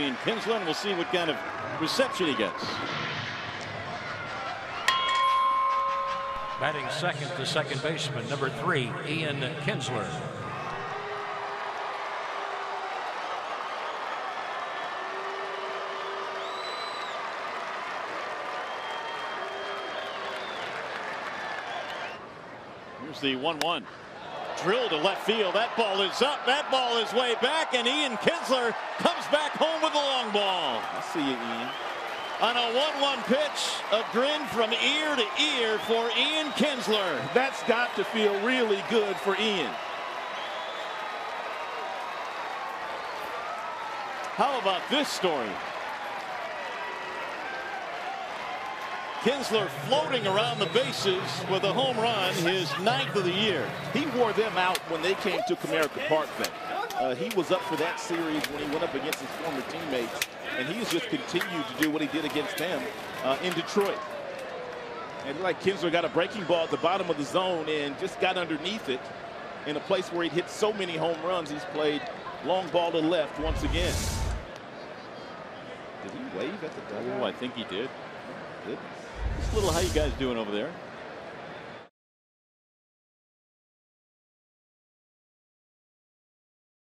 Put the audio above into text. Ian Kinsler, and we'll see what kind of reception he gets. Batting second to second baseman, number 3, Ian Kinsler. Here's the 1-1. Drill to left field. That ball is up. That ball is way back, and Ian Kinsler comes back home with the long ball. I see you, Ian. On a 1-1 pitch, a grin from ear to ear for Ian Kinsler. That's got to feel really good for Ian. How about this story? Kinsler floating around the bases with a home run, his 9th of the year. He wore them out when they came to Comerica Park then. He was up for that series when he went up against his former teammates, and he's just continued to do what he did against them in Detroit. And like Kinsler got a breaking ball at the bottom of the zone and just got underneath it in a place where he'd hit so many home runs. He's played long ball to left once again. Did he wave at the dugout? Oh, I think he did. Goodness. Just a little, how you guys doing over there?